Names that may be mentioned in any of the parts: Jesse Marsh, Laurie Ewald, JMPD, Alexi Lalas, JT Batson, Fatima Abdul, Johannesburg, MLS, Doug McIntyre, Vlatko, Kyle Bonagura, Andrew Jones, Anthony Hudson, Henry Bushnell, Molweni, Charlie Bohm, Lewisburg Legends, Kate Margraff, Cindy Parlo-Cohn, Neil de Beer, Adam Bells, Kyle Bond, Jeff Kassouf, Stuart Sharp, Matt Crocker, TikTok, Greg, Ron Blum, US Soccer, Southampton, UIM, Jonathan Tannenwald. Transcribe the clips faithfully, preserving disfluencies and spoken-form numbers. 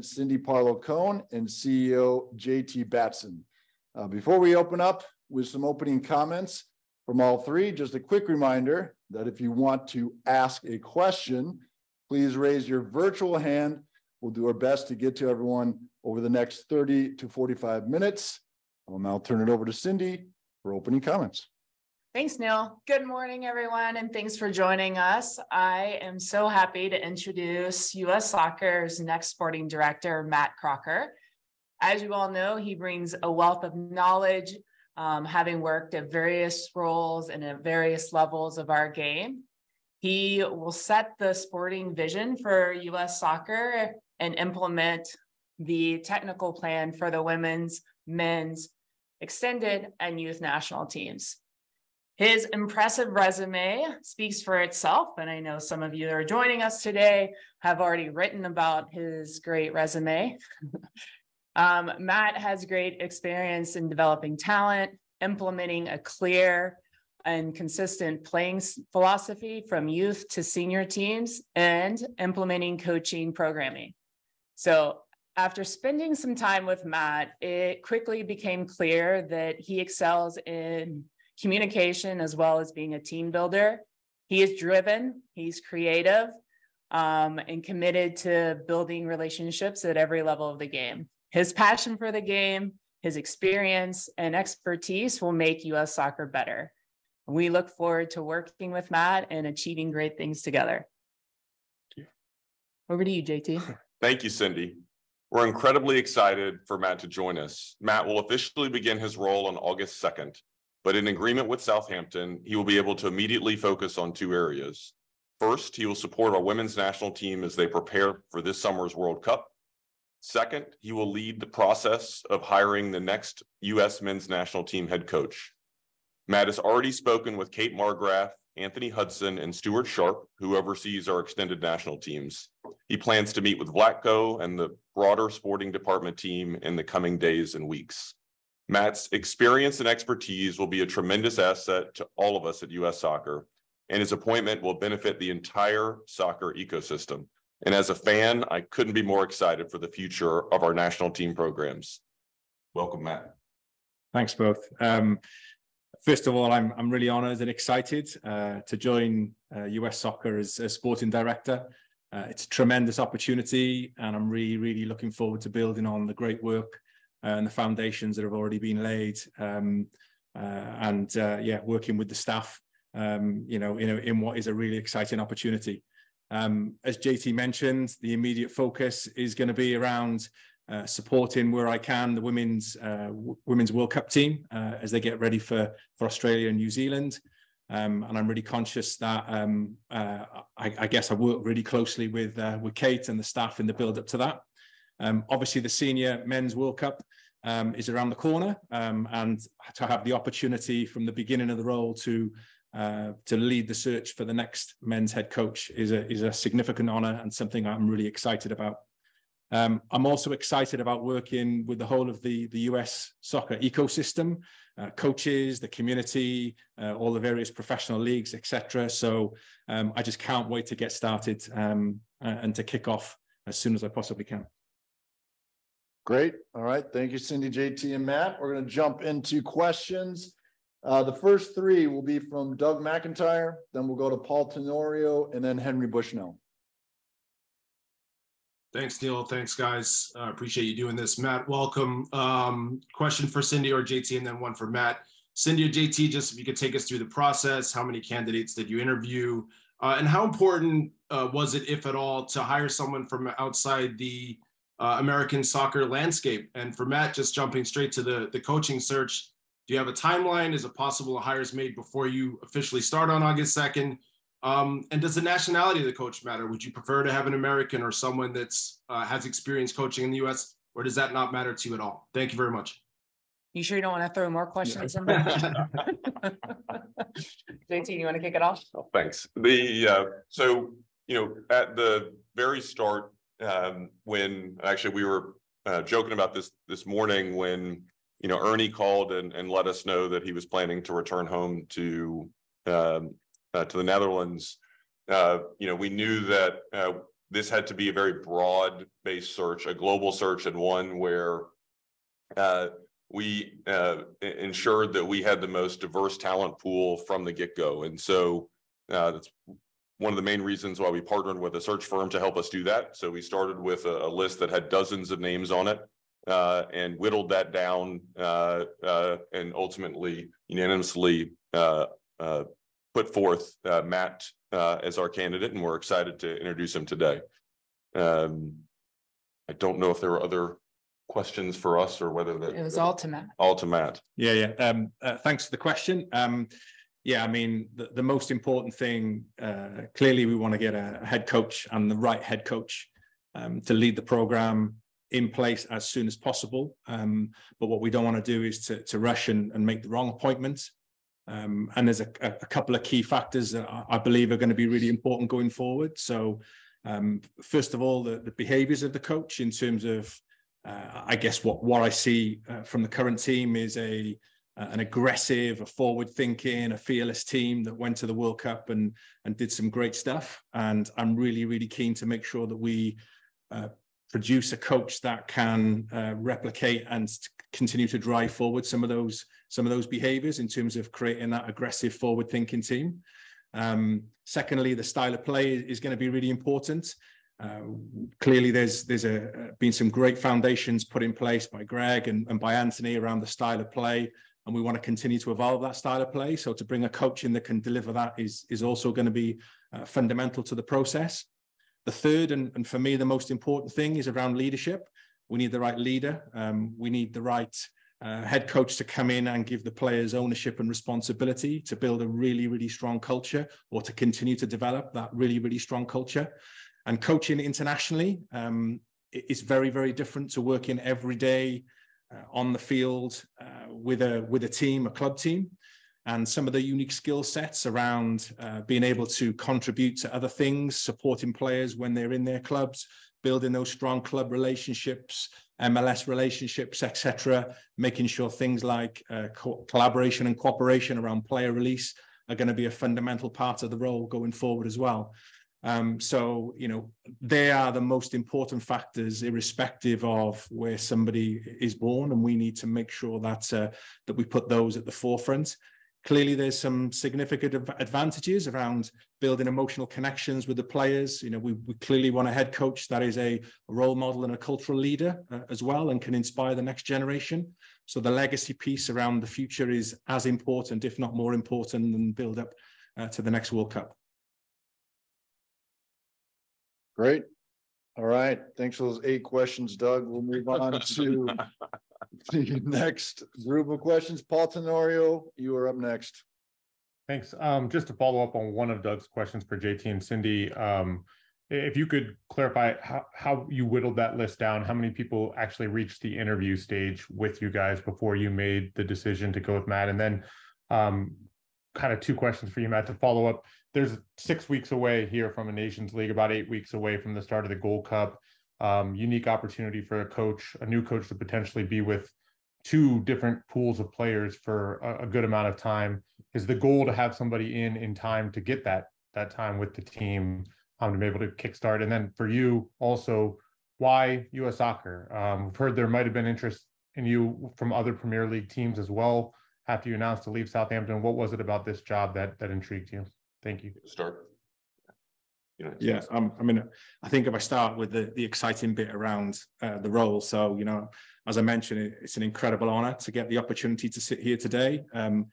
Cindy Parlo-Cohn and C E O J T Batson. Uh, before we open up with some opening comments from all three, just a quick reminder that if you want to ask a question, please raise your virtual hand. We'll do our best to get to everyone over the next thirty to forty-five minutes. I'll now turn it over to Cindy for opening comments. Thanks, Neil. Good morning, everyone, and thanks for joining us. I am so happy to introduce U S Soccer's next sporting director, Matt Crocker. As you all know, he brings a wealth of knowledge, um, having worked at various roles and at various levels of our game. He will set the sporting vision for U S Soccer and implement the technical plan for the women's, men's, extended, and youth national teams. His impressive resume speaks for itself, and I know some of you that are joining us today have already written about his great resume. um, Matt has great experience in developing talent, implementing a clear and consistent playing philosophy from youth to senior teams, and implementing coaching programming. So after spending some time with Matt, it quickly became clear that he excels in communication as well as being a team builder. He is driven, he's creative, um, and committed to building relationships at every level of the game. His passion for the game, his experience, and expertise will make U S Soccer better. We look forward to working with Matt and achieving great things together. Over to you, J T. Thank you, Cindy. We're incredibly excited for Matt to join us. Matt will officially begin his role on August second, but in agreement with Southampton, he will be able to immediately focus on two areas. First, he will support our women's national team as they prepare for this summer's World Cup. Second, he will lead the process of hiring the next U S men's national team head coach. Matt has already spoken with Kate Margraff, Anthony Hudson, and Stuart Sharp, who oversees our extended national teams. He plans to meet with Vlatko and the broader sporting department team in the coming days and weeks. Matt's experience and expertise will be a tremendous asset to all of us at U S Soccer, and his appointment will benefit the entire soccer ecosystem. And as a fan, I couldn't be more excited for the future of our national team programs. Welcome, Matt. Thanks, both. Um, First of all, I'm, I'm really honoured and excited uh, to join uh, U S Soccer as, as sporting director. Uh, it's a tremendous opportunity, and I'm really, really looking forward to building on the great work uh, and the foundations that have already been laid. Um, uh, and uh, yeah, working with the staff, um, you know, in, a, in what is a really exciting opportunity. Um, as J T mentioned, the immediate focus is going to be around Uh, supporting where I can the women's uh, women's World Cup team uh, as they get ready for for Australia and New Zealand, um, and I'm really conscious that um, uh, I, I guess I work really closely with uh, with Kate and the staff in the build up to that. Um, obviously, the senior men's World Cup um, is around the corner, um, and to have the opportunity from the beginning of the role to uh, to lead the search for the next men's head coach is a is a significant honour and something I'm really excited about. Um, I'm also excited about working with the whole of the, the U S soccer ecosystem, uh, coaches, the community, uh, all the various professional leagues, et cetera. So um, I just can't wait to get started um, and to kick off as soon as I possibly can. Great. All right. Thank you, Cindy, J T, and Matt. We're going to jump into questions. Uh, the first three will be from Doug McIntyre, then we'll go to Paul Tenorio, and then Henry Bushnell. Thanks, Neil. Thanks, guys. I uh, appreciate you doing this. Matt, welcome. Um, question for Cindy or J T, and then one for Matt. Cindy or J T, just if you could take us through the process, how many candidates did you interview, uh, and how important uh, was it, if at all, to hire someone from outside the uh, American soccer landscape? And for Matt, just jumping straight to the, the coaching search, do you have a timeline? Is it possible hires made before you officially start on August second? Um, and does the nationality of the coach matter? Would you prefer to have an American or someone that's uh, has experience coaching in the U S, or does that not matter to you at all? Thank you very much. You sure you don't want to throw more questions? Yeah. J T, you want to kick it off? Oh, thanks. The uh, so you know at the very start um, when actually we were uh, joking about this this morning when you know Ernie called and, and let us know that he was planning to return home to. Um, Uh, to the Netherlands, uh, you know, we knew that uh, this had to be a very broad-based search, a global search, and one where uh, we uh, ensured that we had the most diverse talent pool from the get-go. And so uh, that's one of the main reasons why we partnered with a search firm to help us do that. So we started with a, a list that had dozens of names on it uh, and whittled that down uh, uh, and ultimately unanimously uh, uh, put forth uh, Matt uh, as our candidate, and we're excited to introduce him today. Um, I don't know if there were other questions for us or whether that it was all to Matt. All to Matt. Yeah, yeah. Um, uh, thanks for the question. Um, yeah, I mean, the, the most important thing, uh, clearly we want to get a head coach and the right head coach um, to lead the program in place as soon as possible. Um, but what we don't want to do is to, to rush and, and make the wrong appointment. Um, and there's a, a couple of key factors that I believe are going to be really important going forward. So um, first of all, the, the behaviors of the coach in terms of, uh, I guess what, what I see uh, from the current team is a, uh, an aggressive, a forward thinking, a fearless team that went to the World Cup and, and did some great stuff. And I'm really, really keen to make sure that we uh, produce a coach that can uh, replicate and continue to drive forward some of those some of those behaviors in terms of creating that aggressive forward thinking team. Um, secondly, the style of play is going to be really important. Uh, clearly there's there's a, been some great foundations put in place by Greg and, and by Anthony around the style of play, and we want to continue to evolve that style of play. So to bring a coach in that can deliver that is, is also going to be uh, fundamental to the process. The third, and, and for me, the most important thing is around leadership. We need the right leader. Um, we need the right uh, head coach to come in and give the players ownership and responsibility to build a really, really strong culture, or to continue to develop that really, really strong culture. And coaching internationally um, is very, very different to working every day uh, on the field uh, with a with a team, a club team. And some of the unique skill sets around uh, being able to contribute to other things, supporting players when they're in their clubs, building those strong club relationships, M L S relationships, et cetera, making sure things like uh, co collaboration and cooperation around player release are going to be a fundamental part of the role going forward as well. Um, so, you know, they are the most important factors, irrespective of where somebody is born, and we need to make sure that, uh, that we put those at the forefront. Clearly, there's some significant advantages around building emotional connections with the players. You know, we, we clearly want a head coach that is a role model and a cultural leader uh, as well, and can inspire the next generation. So the legacy piece around the future is as important, if not more important, than build up uh, to the next World Cup. Great. All right. Thanks for those eight questions, Doug. We'll move on to the next group of questions. Paul Tenorio, you are up next. Thanks. Um, just to follow up on one of Doug's questions for J T and Cindy, um, if you could clarify how, how you whittled that list down, how many people actually reached the interview stage with you guys before you made the decision to go with Matt? And then um, kind of two questions for you, Matt, to follow up. There's six weeks away here from a Nations League, about eight weeks away from the start of the Gold Cup. Um, unique opportunity for a coach, a new coach, to potentially be with two different pools of players for a, a good amount of time. Is the goal to have somebody in in time to get that that time with the team um, to be able to kickstart? And then for you also, why U S Soccer? Um, we've heard there might have been interest in you from other Premier League teams as well after you announced to leave Southampton. What was it about this job that that intrigued you? Thank you. Start. You know, yeah, um, I mean, I think if I start with the, the exciting bit around uh, the role. So, you know, as I mentioned, it's an incredible honor to get the opportunity to sit here today. Um,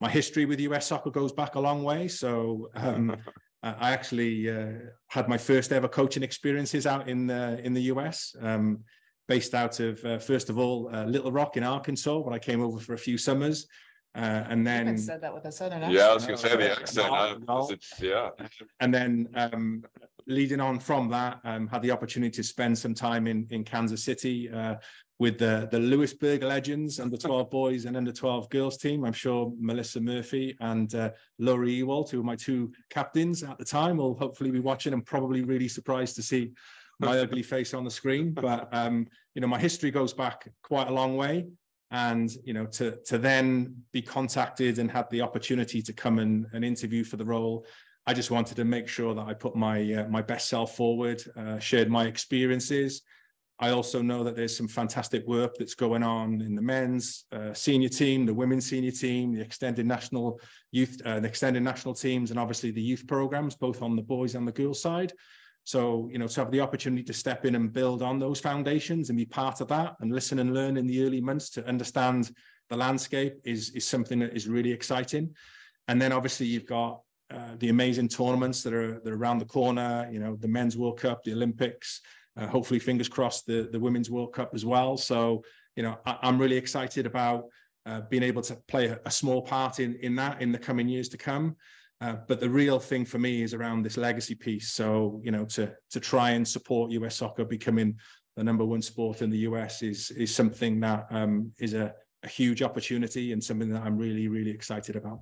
my history with U S Soccer goes back a long way. So um, I actually uh, had my first ever coaching experiences out in the, in the U S, um, based out of, uh, first of all, uh, Little Rock in Arkansas, when I came over for a few summers. Uh, and then you said that with a southern accent. Yeah, I was going to say the accent. I, I, yeah. And then um, leading on from that, um, had the opportunity to spend some time in in Kansas City uh, with the the Lewisburg Legends under twelve boys and under twelve girls team. I'm sure Melissa Murphy and uh, Laurie Ewald, who were my two captains at the time, will hopefully be watching and probably really surprised to see my ugly face on the screen. But um, you know, my history goes back quite a long way. And, you know, to, to then be contacted and have the opportunity to come and, and interview for the role, I just wanted to make sure that I put my uh, my best self forward, uh, shared my experiences. I also know that there's some fantastic work that's going on in the men's uh, senior team, the women's senior team, the extended national youth, uh, the extended national teams, and obviously the youth programs, both on the boys and the girls side. So, you know, to have the opportunity to step in and build on those foundations and be part of that and listen and learn in the early months to understand the landscape is, is something that is really exciting. And then obviously you've got uh, the amazing tournaments that are, that are around the corner, you know, the Men's World Cup, the Olympics, uh, hopefully, fingers crossed, the, the Women's World Cup as well. So, you know, I, I'm really excited about uh, being able to play a, a small part in, in that in the coming years to come. Uh, but the real thing for me is around this legacy piece. So, you know, to to try and support U S soccer becoming the number one sport in the U S is is something that um, is a, a huge opportunity and something that I'm really, really excited about.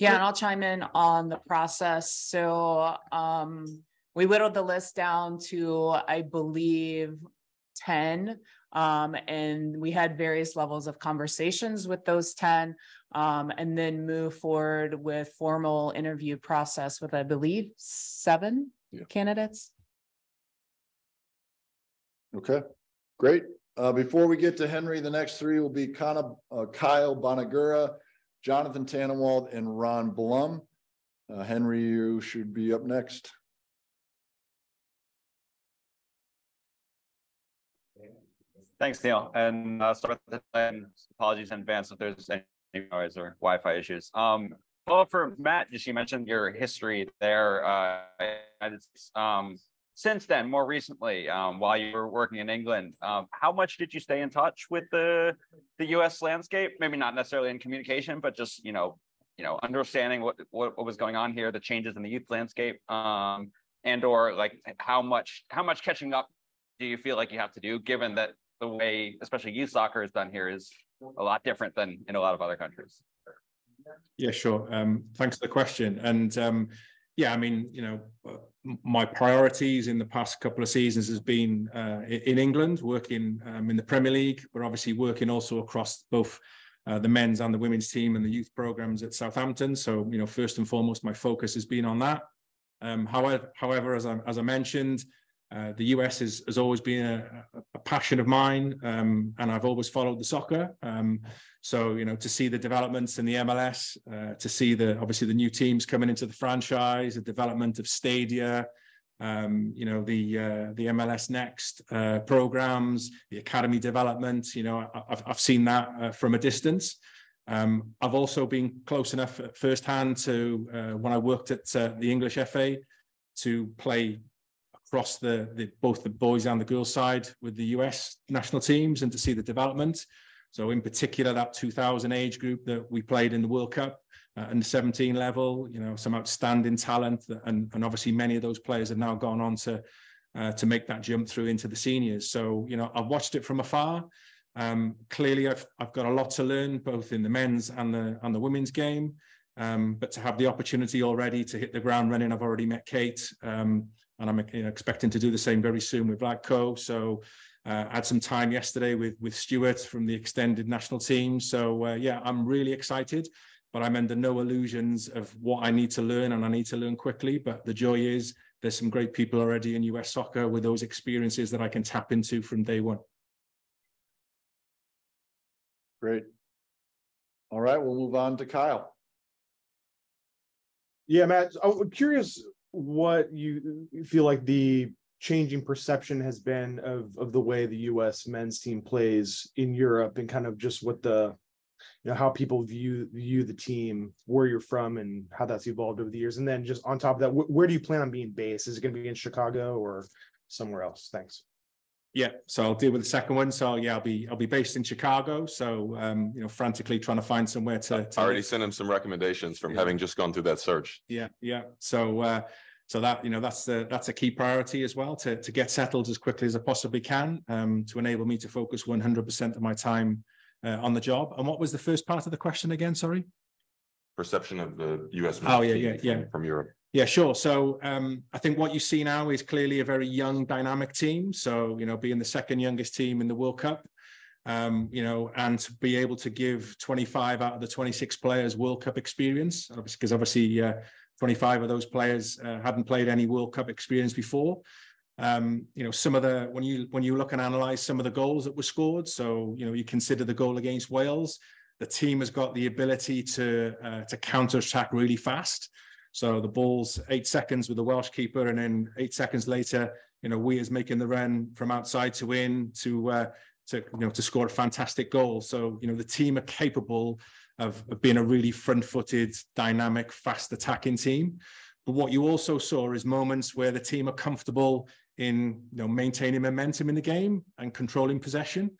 Yeah, and I'll chime in on the process. So um, we whittled the list down to, I believe, ten. Um, and we had various levels of conversations with those ten, um, and then move forward with formal interview process with, I believe, seven yeah. candidates. Okay, great. Uh, before we get to Henry, the next three will be Kyle Bonagura, Jonathan Tannenwald, and Ron Blum. Uh, Henry, you should be up next. Thanks, Neil. And uh, start with the time. Apologies in advance if there's any noise or Wi-Fi issues. Um, well, for Matt, as you mentioned your history there, uh, um, since then, more recently, um, while you were working in England, um, how much did you stay in touch with the the U S landscape? Maybe not necessarily in communication, but just you know, you know, understanding what what, what was going on here, the changes in the youth landscape, um, and or like how much how much catching up do you feel like you have to do, given that the way, especially youth soccer is done here, is a lot different than in a lot of other countries. Yeah, sure. Um, thanks for the question. And um, yeah, I mean, you know, my priorities in the past couple of seasons has been uh, in England, working um, in the Premier League, but obviously working also across both uh, the men's and the women's team and the youth programs at Southampton. So, you know, first and foremost, my focus has been on that. Um, however, however, as I, as I mentioned, Uh, the U S is, has always been a, a passion of mine, um, and I've always followed the soccer. Um, so, you know, to see the developments in the M L S, uh, to see the obviously the new teams coming into the franchise, the development of Stadia, um, you know, the uh, the M L S Next uh, programs, the academy development. You know, I, I've I've seen that uh, from a distance. Um, I've also been close enough firsthand to uh, when I worked at uh, the English F A to play across the, the both the boys and the girls side with the U S national teams and to see the development. So in particular, that two thousand age group that we played in the World Cup uh, and the seventeen level, you know, some outstanding talent. And, and obviously many of those players have now gone on to, uh, to make that jump through into the seniors. So, you know, I've watched it from afar. Um, clearly, I've, I've got a lot to learn, both in the men's and the, and the women's game. Um, but to have the opportunity already to hit the ground running, I've already met Kate. Um, And I'm you know, expecting to do the same very soon with Vlatko. So uh, I had some time yesterday with, with Stuart from the extended national team. So, uh, yeah, I'm really excited, but I'm under no illusions of what I need to learn, and I need to learn quickly. But the joy is there's some great people already in U S soccer with those experiences that I can tap into from day one. Great. All right, we'll move on to Kyle. Yeah, Matt, I'm curious what you feel like the changing perception has been of of the way the U S men's team plays in Europe, and kind of just what the, you know, how people view view the team, where you're from, and how that's evolved over the years. And then just on top of that, wh where do you plan on being based? Is it going to be in Chicago or somewhere else? Thanks. Yeah, so I'll deal with the second one. So yeah, I'll be I'll be based in Chicago. So um, you know, frantically trying to find somewhere to. to I already sent him some recommendations from yeah. having just gone through that search. Yeah, yeah. So. Uh, So that, you know, that's a, that's a key priority as well, to, to get settled as quickly as I possibly can, um, to enable me to focus one hundred percent of my time uh, on the job. And what was the first part of the question again? Sorry. Perception of the U S Oh, yeah, yeah, yeah. From Europe. Yeah, sure. So um, I think what you see now is clearly a very young, dynamic team. So, you know, being the second youngest team in the World Cup, um, you know, and to be able to give twenty-five out of the twenty-six players World Cup experience, obviously, because obviously uh, twenty-five of those players uh, hadn't played any World Cup experience before. Um, you know, some of the, when you when you look and analyze some of the goals that were scored, so, you know, you consider the goal against Wales, the team has got the ability to uh, to counter-attack really fast. So the ball's eight seconds with the Welsh keeper, and then eight seconds later, you know, Weir's making the run from outside to in to, uh, to you know, to score a fantastic goal. So, you know, the team are capable of, of being a really front-footed, dynamic, fast attacking team. But what you also saw is moments where the team are comfortable in, you know, maintaining momentum in the game and controlling possession.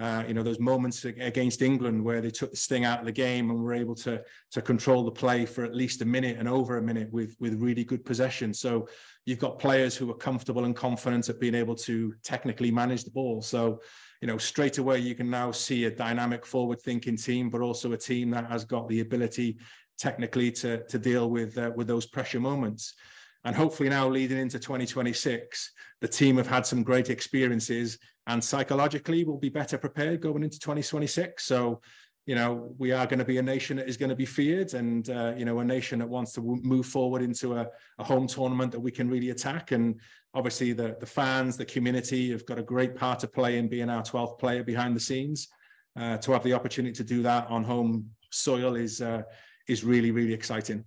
Uh, you know, those moments against England where they took the sting out of the game and were able to to control the play for at least a minute and over a minute with with really good possession. So you've got players who are comfortable and confident at being able to technically manage the ball. So, you know, straight away you can now see a dynamic, forward-thinking team, but also a team that has got the ability technically to to deal with uh, with those pressure moments. And hopefully now leading into twenty twenty-six, the team have had some great experiences and psychologically will be better prepared going into twenty twenty-six. So, you know, we are going to be a nation that is going to be feared and, uh, you know, a nation that wants to w- move forward into a, a home tournament that we can really attack. And obviously the, the fans, the community have got a great part to play in being our twelfth player behind the scenes. Uh, to have the opportunity to do that on home soil is uh, is really, really exciting.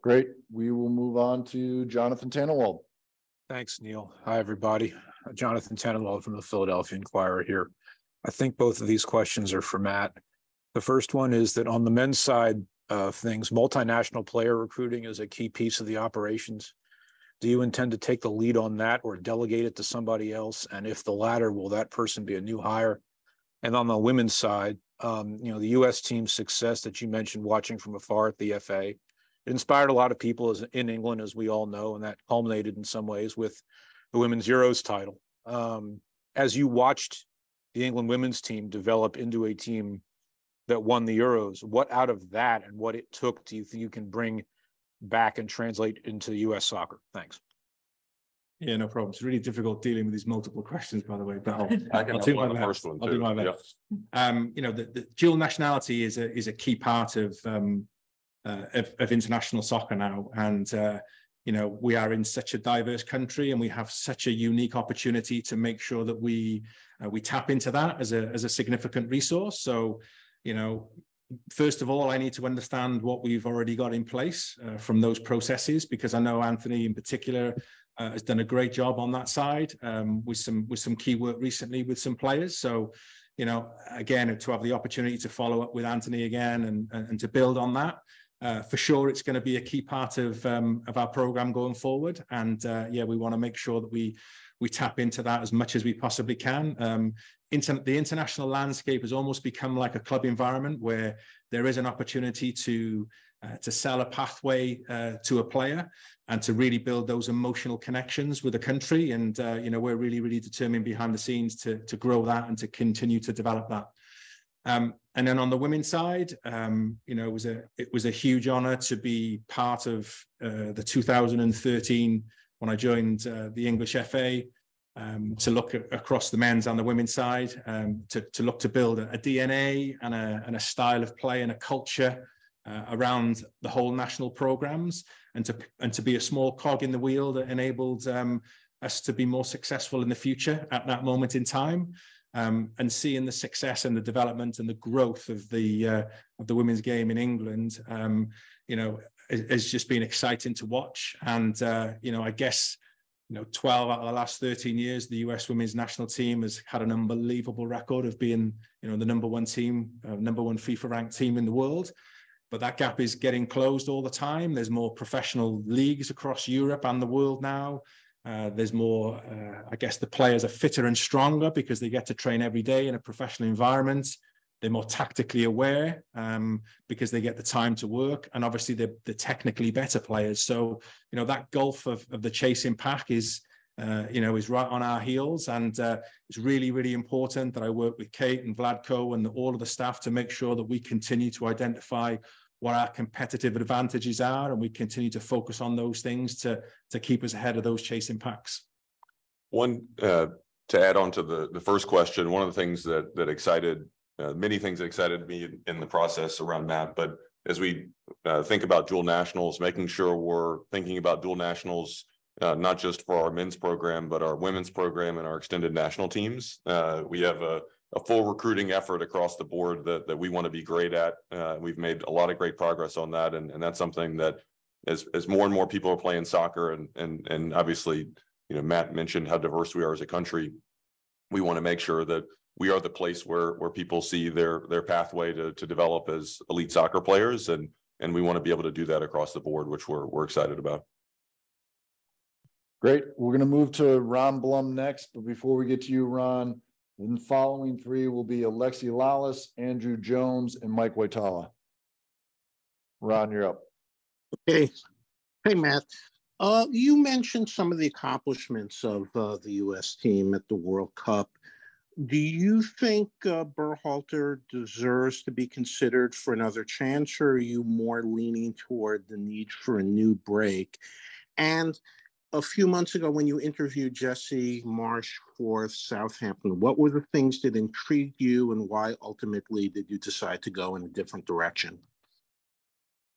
Great. We will move on to Jonathan Tannenwald. Thanks, Neil. Hi, everybody. Jonathan Tannenwald from the Philadelphia Inquirer here. I think both of these questions are for Matt. The first one is that on the men's side of things, multinational player recruiting is a key piece of the operations. Do you intend to take the lead on that or delegate it to somebody else? And if the latter, will that person be a new hire? And on the women's side, um, you know, the U S team's success that you mentioned watching from afar at the F A, it inspired a lot of people as, in England, as we all know, and that culminated in some ways with the Women's Euros title. Um, as you watched the England women's team develop into a team that won the Euros, what out of that and what it took do you think you can bring back and translate into U S soccer? Thanks. Yeah, no problem. It's really difficult dealing with these multiple questions, by the way, but I'll, I can I'll do my the first one I'll too. do my best. Yeah. Um, you know, the, the dual nationality is a, is a key part of... Um, Uh, of, of international soccer now, and uh, you know, we are in such a diverse country and we have such a unique opportunity to make sure that we uh, we tap into that as a as a significant resource. So, you know, first of all, I need to understand what we've already got in place uh, from those processes, because I know Anthony in particular uh, has done a great job on that side um, with some with some key work recently with some players. So, you know, again, to have the opportunity to follow up with Anthony again and and, and to build on that. Uh, for sure, it's going to be a key part of um, of our program going forward, and uh, yeah, we want to make sure that we we tap into that as much as we possibly can. Um, inter- the international landscape has almost become like a club environment where there is an opportunity to uh, to sell a pathway uh, to a player and to really build those emotional connections with the country. And uh, you know, we're really, really determined behind the scenes to to grow that and to continue to develop that. Um, and then on the women's side, um, you know, it was a it was a huge honor to be part of uh, the two thousand thirteen, when I joined uh, the English F A, um, to look at, across the men's and the women's side, um, to, to look to build a, a D N A and a, and a style of play and a culture uh, around the whole national programs, and to and to be a small cog in the wheel that enabled um, us to be more successful in the future at that moment in time. Um, and seeing the success and the development and the growth of the uh, of the women's game in England, um, you know, has just been exciting to watch. And uh, you know, I guess you know, twelve out of the last thirteen years, the U S women's national team has had an unbelievable record of being, you know, the number one team, uh, number one FIFA ranked team in the world. But that gap is getting closed all the time. There's more professional leagues across Europe and the world now. Uh, there's more, uh, I guess the players are fitter and stronger because they get to train every day in a professional environment. They're more tactically aware um, because they get the time to work. And obviously they're, they're technically better players. So, you know, that gulf of, of the chasing pack is, uh, you know, is right on our heels. And uh, it's really, really important that I work with Kate and Vlatko and the, all of the staff to make sure that we continue to identify what our competitive advantages are, and we continue to focus on those things to to keep us ahead of those chasing packs. One uh, to add on to the, the first question, one of the things that that excited, uh, many things that excited me in, in the process around Matt, but as we uh, think about dual nationals, making sure we're thinking about dual nationals, uh, not just for our men's program, but our women's program and our extended national teams. Uh, we have a, a full recruiting effort across the board that, that we want to be great at. Uh, we've made a lot of great progress on that. And, and that's something that as, as more and more people are playing soccer and, and, and obviously, you know, Matt mentioned how diverse we are as a country. We want to make sure that we are the place where where people see their their pathway to to develop as elite soccer players, and and we want to be able to do that across the board, which we're we're excited about. Great. We're going to move to Ron Blum next, but before we get to you, Ron, the following three will be Alexi Lalas, Andrew Jones, and Mike Waitala. Ron, you're up. Okay. Hey, Matt. Uh, you mentioned some of the accomplishments of uh, the U S team at the World Cup. Do you think uh, Berhalter deserves to be considered for another chance, or are you more leaning toward the need for a new break? And a few months ago, when you interviewed Jesse Marsh for Southampton, what were the things that intrigued you, and why ultimately did you decide to go in a different direction?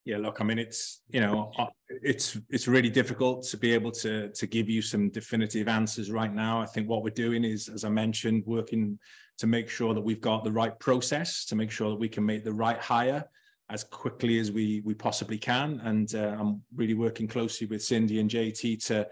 Yeah, look, I mean, it's, you know, it's it's really difficult to be able to to give you some definitive answers right now. I think what we're doing is, as I mentioned, working to make sure that we've got the right process, to make sure that we can make the right hire as quickly as we we possibly can. And uh, I'm really working closely with Cindy and J T to,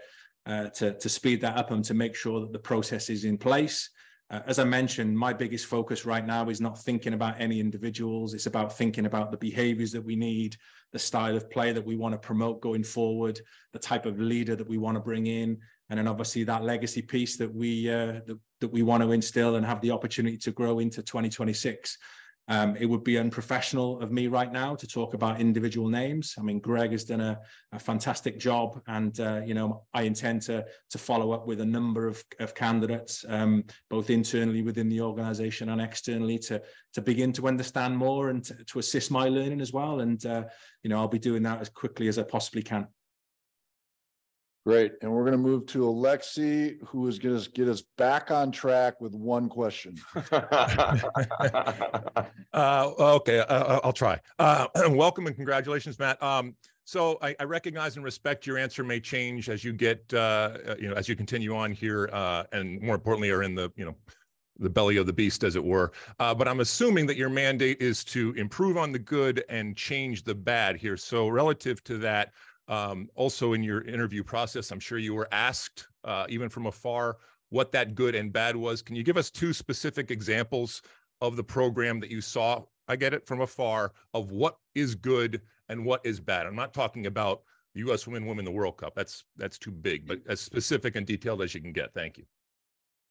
uh, to, to speed that up and to make sure that the process is in place. Uh, as I mentioned, my biggest focus right now is not thinking about any individuals. It's about thinking about the behaviors that we need, the style of play that we want to promote going forward, the type of leader that we want to bring in, and then obviously that legacy piece that we uh, that, that we want to instill and have the opportunity to grow into twenty twenty-six. Um, it would be unprofessional of me right now to talk about individual names. I mean, Greg has done a, a fantastic job, and uh, you know, I intend to to follow up with a number of of candidates, um, both internally within the organization and externally, to to begin to understand more and to, to assist my learning as well. And uh, you know, I'll be doing that as quickly as I possibly can. Great, and we're going to move to Alexi, who is going to get us back on track with one question. uh, okay, uh, I'll try. Uh, welcome and congratulations, Matt. Um, so I, I recognize and respect your answer may change as you get, uh, you know, as you continue on here, uh, and more importantly, are in the, you know, the belly of the beast, as it were. Uh, but I'm assuming that your mandate is to improve on the good and change the bad here. So relative to that. Um, also in your interview process, I'm sure you were asked, uh, even from afar, what that good and bad was. Can you give us two specific examples of the program that you saw? I get it from afar of what is good and what is bad. I'm not talking about U S women, women, the World Cup. That's, that's too big, but as specific and detailed as you can get. Thank you.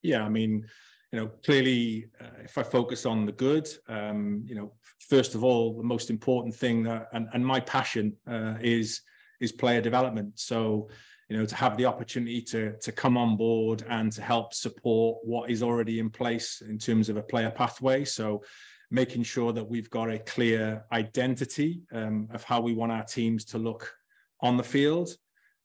Yeah. I mean, you know, clearly, uh, if I focus on the good, um, you know, first of all, the most important thing that, and, and my passion, uh, is, is player development. So, you know, to have the opportunity to, to come on board and to help support what is already in place in terms of a player pathway. So making sure that we've got a clear identity um, of how we want our teams to look on the field,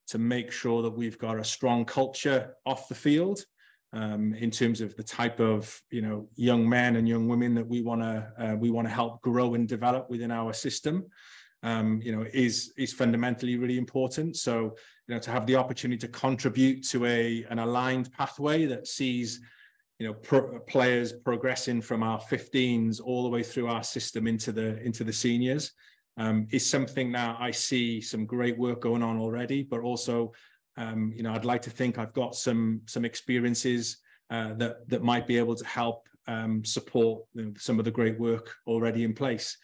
to make sure that we've got a strong culture off the field um, in terms of the type of, you know, young men and young women that we want to uh, we want to help grow and develop within our system. Um, you know, is is fundamentally really important. So, you know, to have the opportunity to contribute to a an aligned pathway that sees, you know, pro players progressing from our fifteens all the way through our system into the into the seniors um, is something now I see some great work going on already. But also, um, you know, I'd like to think I've got some some experiences uh, that that might be able to help um, support some of the great work already in place.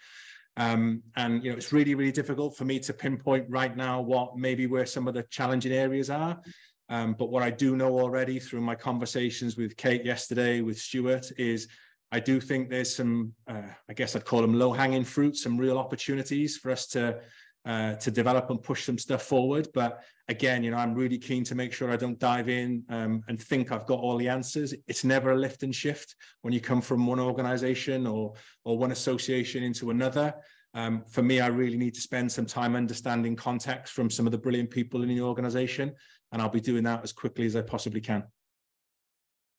Um, and, you know, it's really, really difficult for me to pinpoint right now what maybe where some of the challenging areas are. Um, but what I do know already through my conversations with Kate yesterday, with Stuart, is I do think there's some, uh, I guess I'd call them low-hanging fruit, some real opportunities for us to, uh, to develop and push some stuff forward. But again, you know, I'm really keen to make sure I don't dive in um, and think I've got all the answers. It's never a lift and shift when you come from one organization or, or one association into another. Um, for me, I really need to spend some time understanding context from some of the brilliant people in the organization, and I'll be doing that as quickly as I possibly can.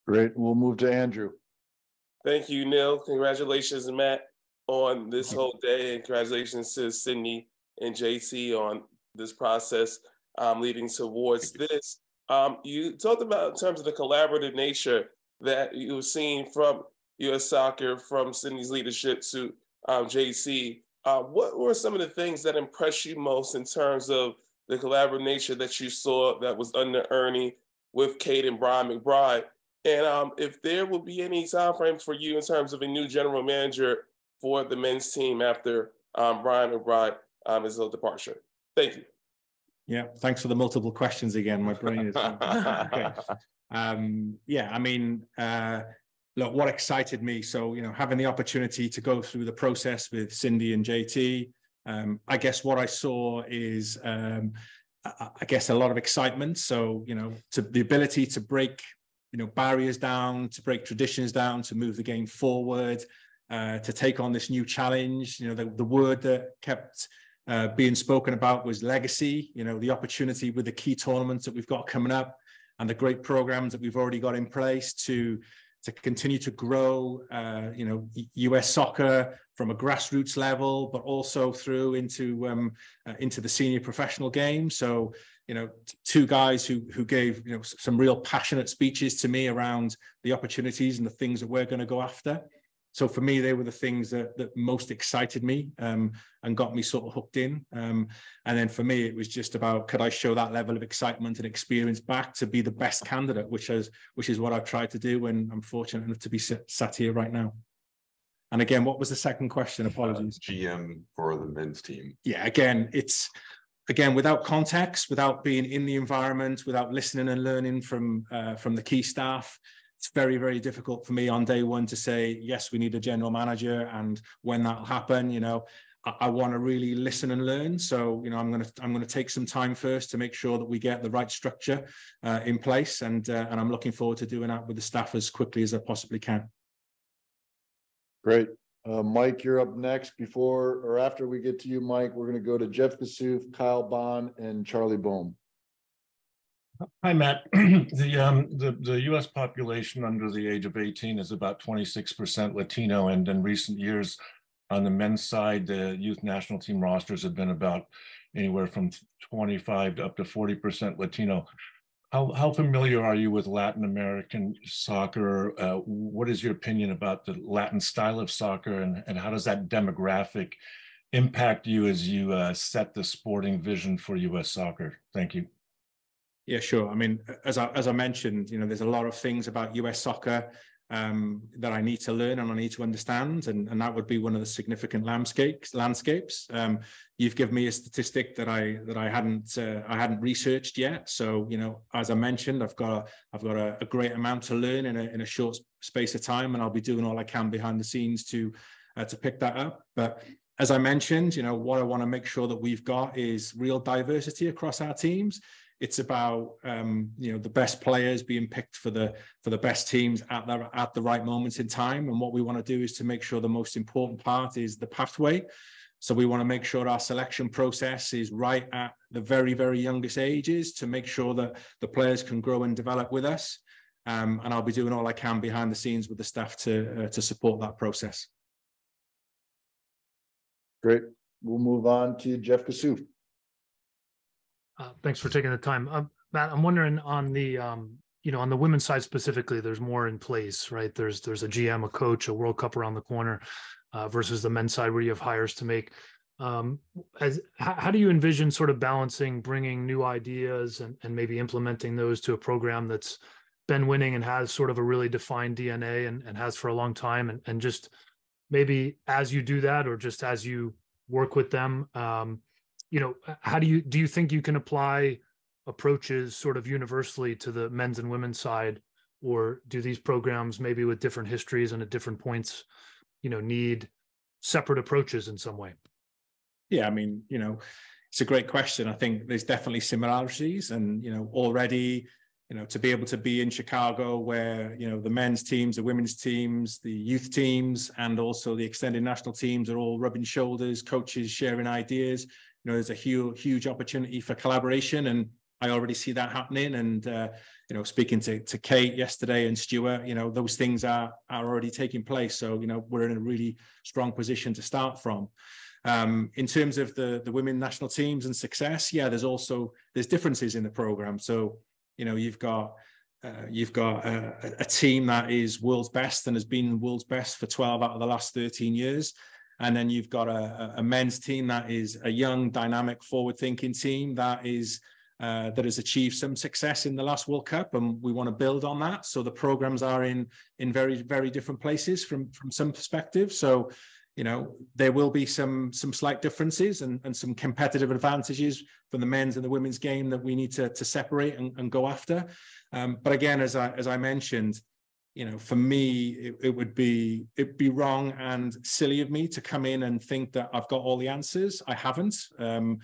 Great. We'll move to Andrew. Thank you, Neil. Congratulations, Matt, on this whole day, and congratulations to Cindy and J C on this process um, leading towards this. Um, you talked about in terms of the collaborative nature that you've seen from U S Soccer, from Cindy's leadership to um, J C. Uh, what were some of the things that impressed you most in terms of the collaborative nature that you saw that was under Ernie with Kate and Brian McBride? And um, if there will be any time frame for you in terms of a new general manager for the men's team after um, Brian McBride um, his little departure. Thank you. Yeah, thanks for the multiple questions again. My brain is... okay. um, yeah, I mean, uh, look, what excited me. So, you know, having the opportunity to go through the process with Cindy and J T, um, I guess what I saw is, um, I, I guess, a lot of excitement. So, you know, to the ability to break... you know, barriers down, to break traditions down, to move the game forward, uh, to take on this new challenge. You know, the, the word that kept uh, being spoken about was legacy. You know, the opportunity with the key tournaments that we've got coming up and the great programs that we've already got in place to, to continue to grow, uh, you know, U S Soccer from a grassroots level, but also through into, um, uh, into the senior professional game. So, you know, two guys who who gave, you know, some real passionate speeches to me around the opportunities and the things that we're going to go after. So for me, they were the things that, that most excited me um, and got me sort of hooked in. Um, and then for me, it was just about, could I show that level of excitement and experience back to be the best candidate, which is, which is what I've tried to do, and I'm fortunate enough to be sit, sat here right now. And again, what was the second question? Apologies. Uh, G M for the men's team. Yeah, again, it's... Again, without context, without being in the environment, without listening and learning from uh, from the key staff, it's very, very difficult for me on day one to say, yes, we need a general manager, and when that'll happen, you know, I, I want to really listen and learn. So, you know, I'm gonna I'm gonna take some time first to make sure that we get the right structure uh, in place, and uh, and I'm looking forward to doing that with the staff as quickly as I possibly can. Great. Uh, Mike, you're up next. Before or after we get to you, Mike, we're going to go to Jeff Kassouf, Kyle Bond, and Charlie Bohm. Hi, Matt. the, um, the the U S population under the age of eighteen is about twenty-six percent Latino, and in recent years, on the men's side, the youth national team rosters have been about anywhere from twenty-five to up to forty percent Latino. How, how familiar are you with Latin American soccer? Uh, what is your opinion about the Latin style of soccer, and, and how does that demographic impact you as you uh, set the sporting vision for U S Soccer? Thank you. Yeah, sure. I mean, as I, as I mentioned, you know, there's a lot of things about U S Soccer um, that I need to learn and I need to understand, and, and that would be one of the significant landscapes. Landscapes. Um, you've given me a statistic that I that I hadn't uh, I hadn't researched yet. So, you know, as I mentioned, I've got a, I've got a, a great amount to learn in a in a short space of time, and I'll be doing all I can behind the scenes to uh, to pick that up. But as I mentioned, you know, what I want to make sure that we've got is real diversity across our teams. It's about um, you know, the best players being picked for the for the best teams at the at the right moments in time. And what we want to do is to make sure the most important part is the pathway. So we want to make sure our selection process is right at the very very youngest ages to make sure that the players can grow and develop with us. Um, and I'll be doing all I can behind the scenes with the staff to uh, to support that process. Great. We'll move on to Jeff Kassouf. Uh, thanks for taking the time. Um, Matt, I'm wondering on the, um, you know, on the women's side specifically, there's more in place, right? There's there's a G M, a coach, a World Cup around the corner uh, versus the men's side where you have hires to make. Um, as how, how do you envision sort of balancing bringing new ideas and, and maybe implementing those to a program that's been winning and has sort of a really defined D N A and, and has for a long time? And, and just maybe as you do that, or just as you work with them, um, you know, how do you do you think you can apply approaches sort of universally to the men's and women's side, or do these programs maybe with different histories and at different points, you know, need separate approaches in some way? Yeah, I mean, you know, it's a great question. I think there's definitely similarities, and, you know, already, you know, to be able to be in Chicago where, you know, the men's teams, the women's teams, the youth teams, and also the extended national teams are all rubbing shoulders, coaches sharing ideas. You know, there's a huge, huge opportunity for collaboration, and I already see that happening. And, uh, you know, speaking to, to Kate yesterday and Stuart, you know, those things are, are already taking place. So, you know, we're in a really strong position to start from. Um, in terms of the, the women national teams and success, yeah, there's also, there's differences in the program. So, you know, you've got, uh, you've got a, a team that is world's best and has been world's best for twelve out of the last thirteen years. And then you've got a, a men's team that is a young, dynamic, forward-thinking team that is uh, that has achieved some success in the last World Cup, and we want to build on that. So the programs are in in very, very different places from from some perspective. So, you know, there will be some some slight differences and, and some competitive advantages from the men's and the women's game that we need to to separate and, and go after. Um, but again, as I as I mentioned, you know, for me, it, it would be it'd be wrong and silly of me to come in and think that I've got all the answers. I haven't. Um,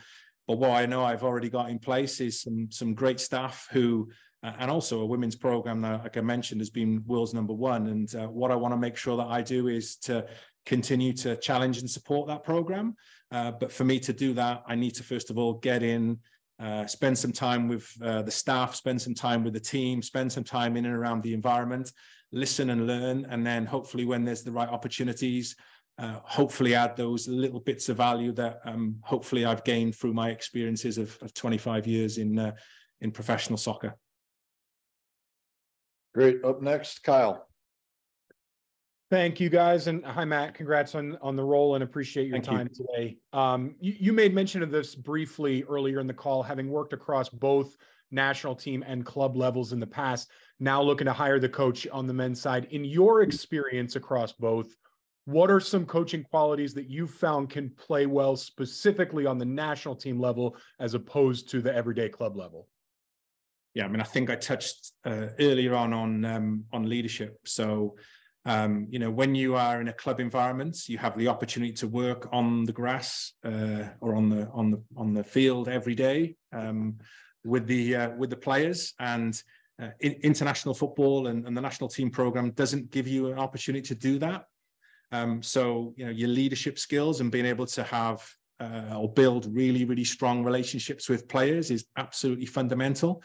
but what I know I've already got in place is some some great staff who, uh, and also a women's program that, like I mentioned, has been world's number one. And uh, what I want to make sure that I do is to continue to challenge and support that program. Uh, but for me to do that, I need to first of all get in. Uh, spend some time with uh, the staff, spend some time with the team, spend some time in and around the environment, listen and learn. And then hopefully when there's the right opportunities, uh, hopefully add those little bits of value that um, hopefully I've gained through my experiences of, of twenty-five years in, uh, in professional soccer. Great. Up next, Kyle. Thank you, guys. And hi, Matt. Congrats on, on the role and appreciate your Thank time you. today. Um, you, you made mention of this briefly earlier in the call, having worked across both national team and club levels in the past, now looking to hire the coach on the men's side. In your experience across both, what are some coaching qualities that you found can play well specifically on the national team level as opposed to the everyday club level? Yeah, I mean, I think I touched uh, earlier on on, um, on leadership. So, Um, you know, when you are in a club environment, you have the opportunity to work on the grass uh, or on the on the on the field every day um, with the uh, with the players. And uh, in, international football and, and the national team program doesn't give you an opportunity to do that. Um, so, you know, your leadership skills and being able to have uh, or build really really strong relationships with players is absolutely fundamental.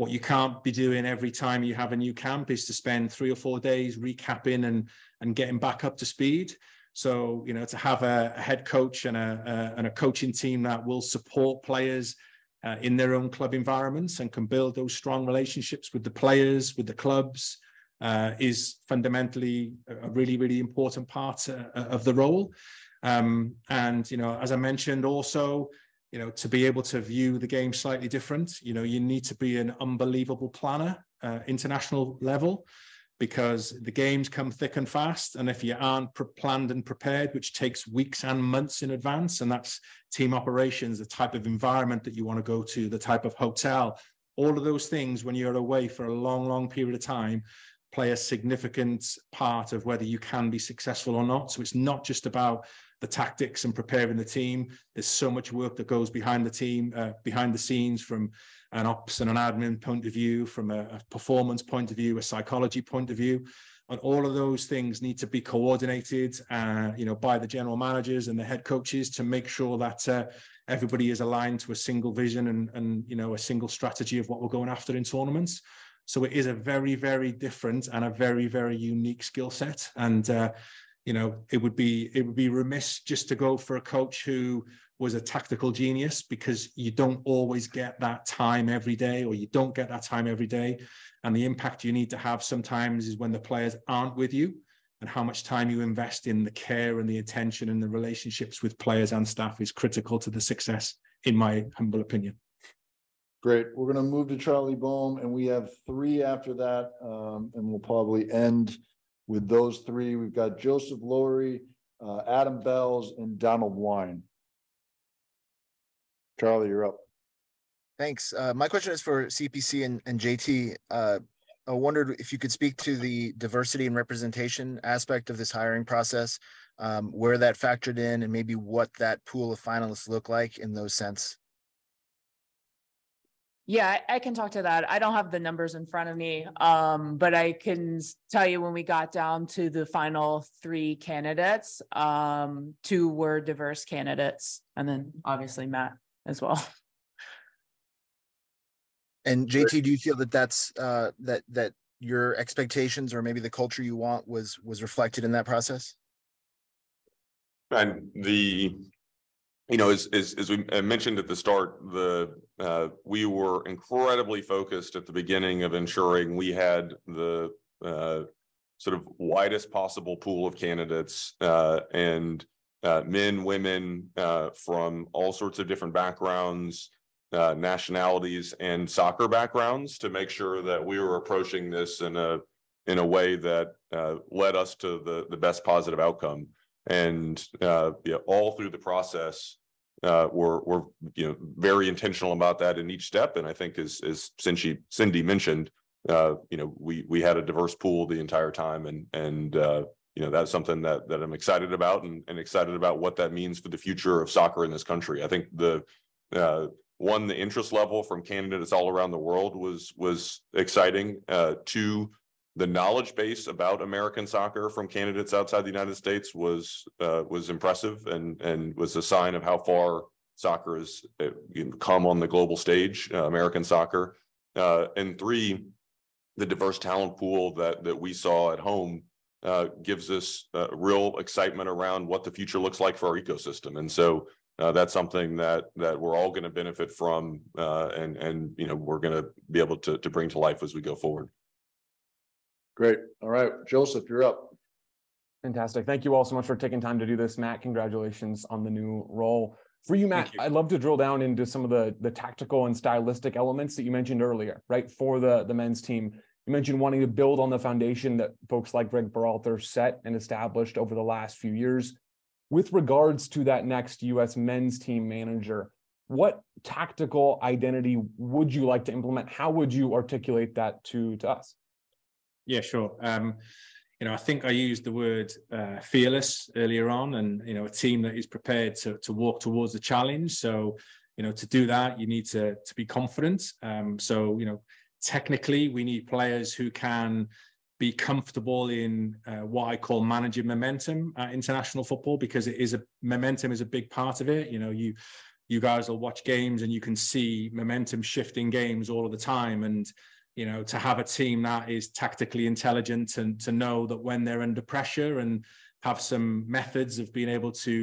What you can't be doing every time you have a new camp is to spend three or four days recapping and, and getting back up to speed. So, you know, to have a, a head coach and a, a, and a coaching team that will support players uh, in their own club environments and can build those strong relationships with the players, with the clubs, uh, is fundamentally a really, really important part uh, of the role. Um, and, you know, as I mentioned also, you know, to be able to view the game slightly different, you know, you need to be an unbelievable planner, uh, international level, because the games come thick and fast. And if you aren't planned and prepared, which takes weeks and months in advance, and that's team operations, the type of environment that you want to go to, the type of hotel, all of those things, when you're away for a long, long period of time, play a significant part of whether you can be successful or not. So it's not just about the tactics and preparing the team. There's so much work that goes behind the team, uh, behind the scenes, from an ops and an admin point of view, from a, a performance point of view, a psychology point of view. And all of those things need to be coordinated, uh, you know, by the general managers and the head coaches to make sure that uh, everybody is aligned to a single vision and, and, you know, a single strategy of what we're going after in tournaments. So it is a very, very different and a very, very unique skill set. And, uh, you know, it would be it would be remiss just to go for a coach who was a tactical genius, because you don't always get that time every day, or you don't get that time every day. And the impact you need to have sometimes is when the players aren't with you, and how much time you invest in the care and the attention and the relationships with players and staff is critical to the success, in my humble opinion. Great. We're going to move to Charlie Bohm, and we have three after that, um, and we'll probably end with those three. We've got Joseph Lowery, uh, Adam Bells, and Donald Wine. Charlie, you're up. Thanks. Uh, my question is for C P C and, and J T. Uh, I wondered if you could speak to the diversity and representation aspect of this hiring process, um, where that factored in, and maybe what that pool of finalists look like in those sense. Yeah, I can talk to that. I don't have the numbers in front of me, um, but I can tell you when we got down to the final three candidates, um, two were diverse candidates, and then obviously Matt as well. And J T, do you feel that that's uh, that that your expectations or maybe the culture you want was was reflected in that process? And the, you know, as as, as we mentioned at the start, the uh, we were incredibly focused at the beginning of ensuring we had the uh, sort of widest possible pool of candidates, uh, and uh, men, women uh, from all sorts of different backgrounds, Uh, nationalities and soccer backgrounds, to make sure that we were approaching this in a in a way that uh, led us to the the best positive outcome. And uh, yeah, all through the process, uh, we're we're you know very intentional about that in each step. And I think, as as Cindy Cindy mentioned, uh, you know we we had a diverse pool the entire time, and and uh, you know that's something that that I'm excited about, and, and excited about what that means for the future of soccer in this country. I think the uh, One, the interest level from candidates all around the world was was exciting. Uh, two, the knowledge base about American soccer from candidates outside the United States was uh, was impressive, and and was a sign of how far soccer has come on the global stage, uh, American soccer. Uh, and three, the diverse talent pool that that we saw at home uh, gives us uh, real excitement around what the future looks like for our ecosystem. And so, Uh, that's something that that we're all going to benefit from, uh, and and you know we're going to be able to to bring to life as we go forward. Great. All right, Joseph, you're up. Fantastic. Thank you all so much for taking time to do this, Matt. Congratulations on the new role. For you, Matt, you. I'd love to drill down into some of the the tactical and stylistic elements that you mentioned earlier, right? For the the men's team, you mentioned wanting to build on the foundation that folks like Greg Berhalter set and established over the last few years. With regards to that next U S men's team manager, what tactical identity would you like to implement? How would you articulate that to, to us? Yeah, sure. Um, you know, I think I used the word uh, fearless earlier on, and, you know, a team that is prepared to, to walk towards the challenge. So, you know, to do that, you need to, to be confident. Um, so, you know, technically, we need players who can be comfortable in uh, what I call managing momentum at international football, because it is a momentum is a big part of it. You know, you you guys will watch games and you can see momentum shifting games all of the time. And, you know, to have a team that is tactically intelligent and to know that when they're under pressure and have some methods of being able to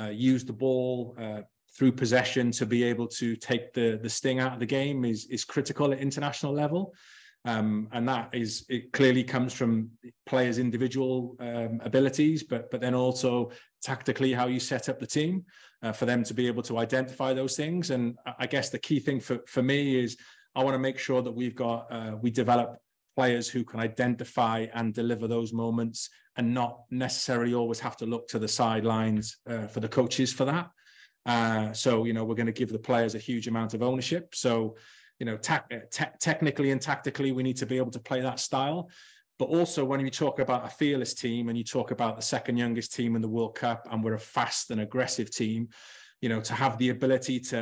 uh, use the ball uh, through possession to be able to take the, the sting out of the game is is critical at international level. Um, and that is, it clearly comes from players' individual um, abilities, but but then also tactically how you set up the team uh, for them to be able to identify those things. And I guess the key thing for, for me is I want to make sure that we've got, uh, we develop players who can identify and deliver those moments and not necessarily always have to look to the sidelines uh, for the coaches for that. Uh, so, you know, we're going to give the players a huge amount of ownership. So, you know, te te technically and tactically, we need to be able to play that style. But also, when you talk about a fearless team and you talk about the second youngest team in the World Cup, and we're a fast and aggressive team, you know, to have the ability to,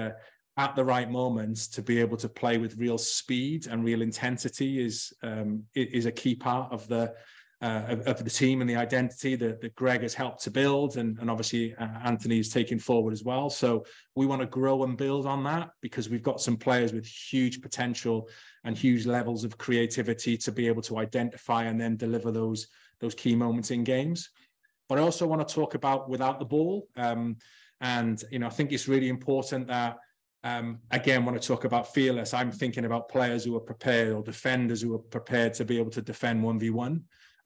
at the right moments, to be able to play with real speed and real intensity is um, is a key part of the uh, of, of the team and the identity that, that Greg has helped to build, and, and obviously uh, Anthony is taking forward as well. So we want to grow and build on that, because we've got some players with huge potential and huge levels of creativity to be able to identify and then deliver those those key moments in games. But I also want to talk about without the ball, um, and you know I think it's really important that um, again, when I talk about fearless, I'm thinking about players who are prepared, or defenders who are prepared to be able to defend one v one.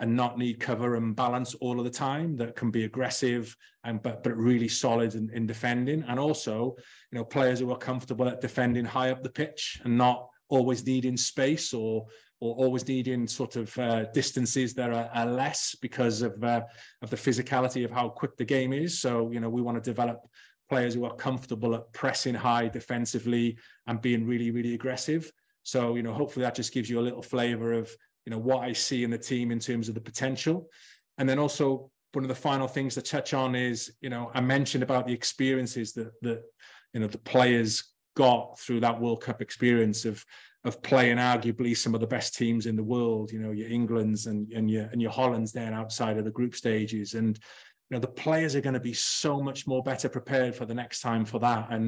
And not need cover and balance all of the time, that can be aggressive and but but really solid in, in defending. And also, you know, players who are comfortable at defending high up the pitch and not always needing space or or always needing sort of uh, distances that are, are less because of uh, of the physicality of how quick the game is. So, you know, we want to develop players who are comfortable at pressing high defensively and being really, really aggressive. So, you know, hopefully that just gives you a little flavor of, you know, what I see in the team in terms of the potential. And then also, one of the final things to touch on is, you know, I mentioned about the experiences that, that you know, the players got through that World Cup experience of, of playing arguably some of the best teams in the world, you know, your Englands and, and, your, and your Hollands then outside of the group stages. And, you know, the players are going to be so much more better prepared for the next time for that. And,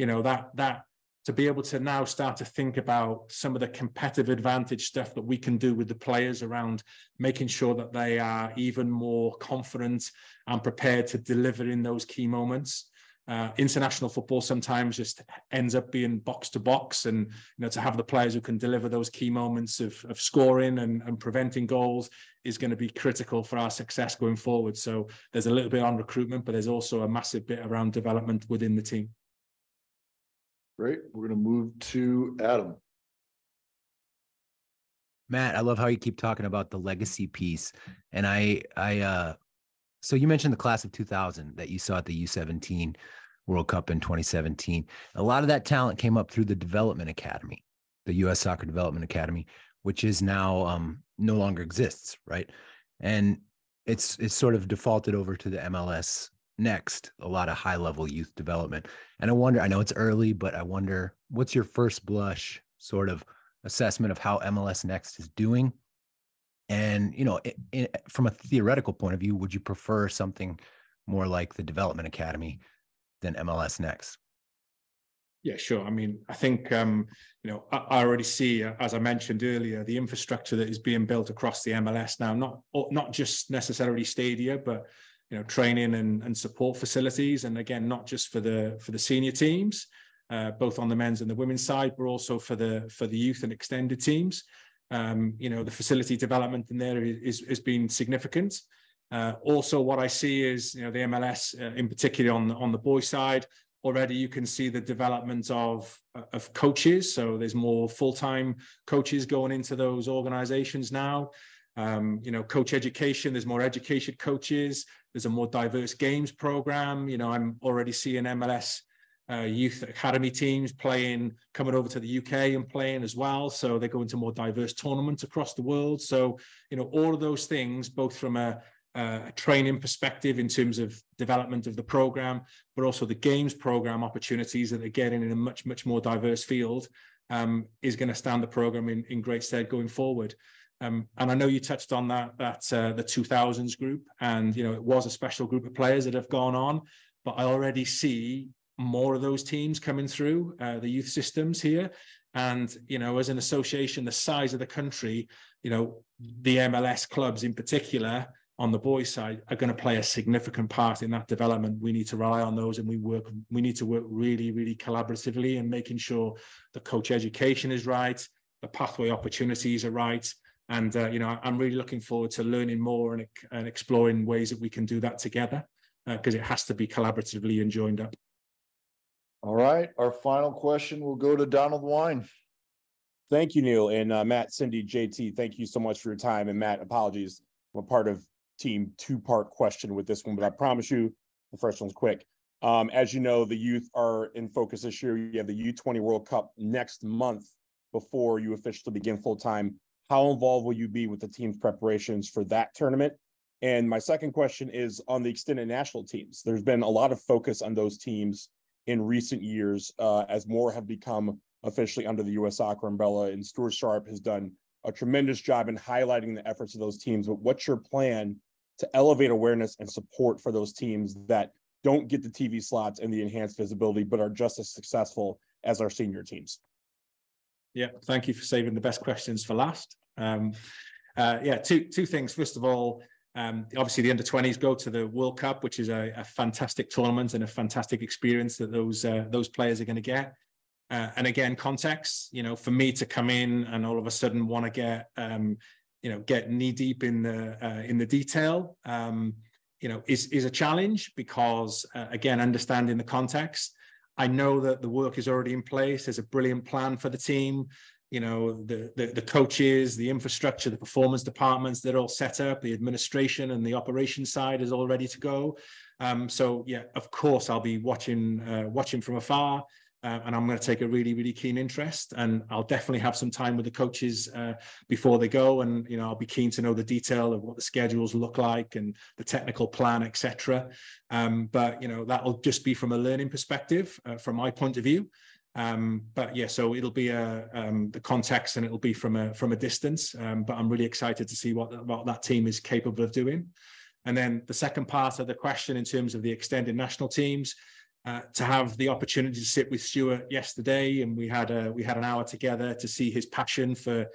you know, that, that, to be able to now start to think about some of the competitive advantage stuff that we can do with the players around making sure that they are even more confident and prepared to deliver in those key moments. Uh, international football sometimes just ends up being box to box, and you know, to have the players who can deliver those key moments of, of scoring and, and preventing goals is going to be critical for our success going forward. So there's a little bit on recruitment, but there's also a massive bit around development within the team. Great. We're going to move to Adam. Matt, I love how you keep talking about the legacy piece. And I, I, uh, so you mentioned the class of two thousand that you saw at the U seventeen World Cup in twenty seventeen. A lot of that talent came up through the Development Academy, the U S Soccer Development Academy, which is now um, no longer exists, right? And it's it's sort of defaulted over to the M L S next, a lot of high-level youth development. And I wonder, I know it's early, but I wonder, what's your first blush sort of assessment of how M L S Next is doing? And, you know, it, it, from a theoretical point of view, would you prefer something more like the Development Academy than M L S Next? Yeah, sure. I mean, I think, um, you know, I, I already see, uh, as I mentioned earlier, the infrastructure that is being built across the M L S now, not, not just necessarily stadia, but, you know, training and, and support facilities. And again, not just for the for the senior teams, uh, both on the men's and the women's side, but also for the for the youth and extended teams. Um, you know, the facility development in there is, is, is been significant. Uh, also, what I see is, you know, the M L S uh, in particular on the, on the boys' side, already you can see the development of, of coaches. So there's more full-time coaches going into those organizations now. Um, you know, coach education, there's more educated coaches. There's a more diverse games program. You know, I'm already seeing M L S Uh, youth academy teams playing, coming over to the U K and playing as well. So they go into more diverse tournaments across the world. So, you know, all of those things, both from a, a training perspective in terms of development of the program, but also the games program opportunities that they're getting in a much, much more diverse field, um, is going to stand the program in, in great stead going forward. Um, and I know you touched on that, that uh, the two thousands group, and, you know, it was a special group of players that have gone on, but I already see more of those teams coming through uh, the youth systems here. And, you know, as an association, the size of the country, you know, the M L S clubs in particular on the boys' side are going to play a significant part in that development. We need to rely on those, and we work, we need to work really, really collaboratively in making sure the coach education is right, the pathway opportunities are right. And, uh, you know, I'm really looking forward to learning more and, and exploring ways that we can do that together, because uh, it has to be collaboratively and joined up. All right. Our final question will go to Donald Wine. Thank you, Neil. And uh, Matt, Cindy, J T, thank you so much for your time. And Matt, apologies. I'm a part of team two-part question with this one, but I promise you the first one's quick. Um, as you know, the youth are in focus this year. You have the U twenty World Cup next month before you officially begin full-time. How involved will you be with the team's preparations for that tournament? And my second question is on the extended national teams. There's been a lot of focus on those teams in recent years, uh, as more have become officially under the U S Soccer umbrella, and Stuart Sharp has done a tremendous job in highlighting the efforts of those teams. But what's your plan to elevate awareness and support for those teams that don't get the T V slots and the enhanced visibility, but are just as successful as our senior teams? Yeah, thank you for saving the best questions for last. Um, uh, yeah, two two things. First of all, Um, obviously, the under twenties go to the World Cup, which is a, a fantastic tournament and a fantastic experience that those uh, those players are going to get. Uh, and again, context, you know, for me to come in and all of a sudden want to get, um, you know, get knee deep in the uh, in the detail, um, you know, is is a challenge because, uh, again, understanding the context. I know that the work is already in place. There's a brilliant plan for the team. You know, the, the the coaches, the infrastructure, the performance departments, they're all set up. The administration and the operation side is all ready to go. Um, so, yeah, of course, I'll be watching uh, watching from afar, uh, and I'm going to take a really, really keen interest. And I'll definitely have some time with the coaches uh, before they go. And, you know, I'll be keen to know the detail of what the schedules look like and the technical plan, et cetera. Um, but, you know, that'll just be from a learning perspective, uh, from my point of view. Um, but yeah, so it'll be a, um, the context, and it'll be from a from a distance. Um, but I'm really excited to see what, what that team is capable of doing. And then the second part of the question in terms of the extended national teams, uh, to have the opportunity to sit with Stuart yesterday, and we had a we had an hour together to see his passion for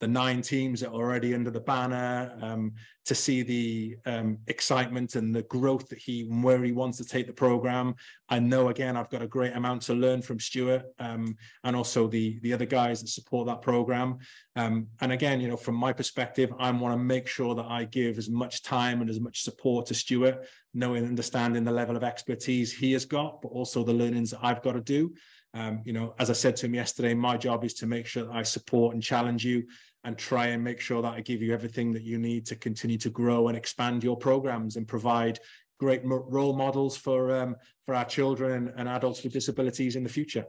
the nine teams that are already under the banner, um, to see the um, excitement and the growth that he where he wants to take the program. I know, again, I've got a great amount to learn from Stuart, um, and also the the other guys that support that program. Um, and again, you know, from my perspective, I want to make sure that I give as much time and as much support to Stuart, knowing and understanding the level of expertise he has got, but also the learnings that I've got to do. Um, you know, as I said to him yesterday, my job is to make sure that I support and challenge you and try and make sure that I give you everything that you need to continue to grow and expand your programs and provide great role models for um, for our children and adults with disabilities in the future.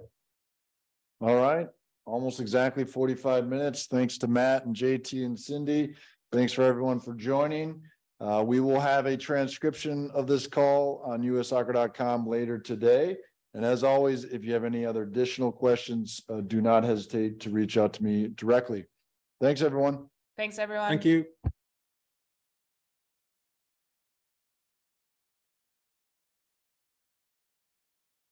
All right. Almost exactly forty-five minutes. Thanks to Matt and J T and Cindy. Thanks for everyone for joining. Uh, we will have a transcription of this call on U S soccer dot com later today. And as always, if you have any other additional questions, uh, do not hesitate to reach out to me directly. Thanks, everyone. Thanks, everyone. Thank you.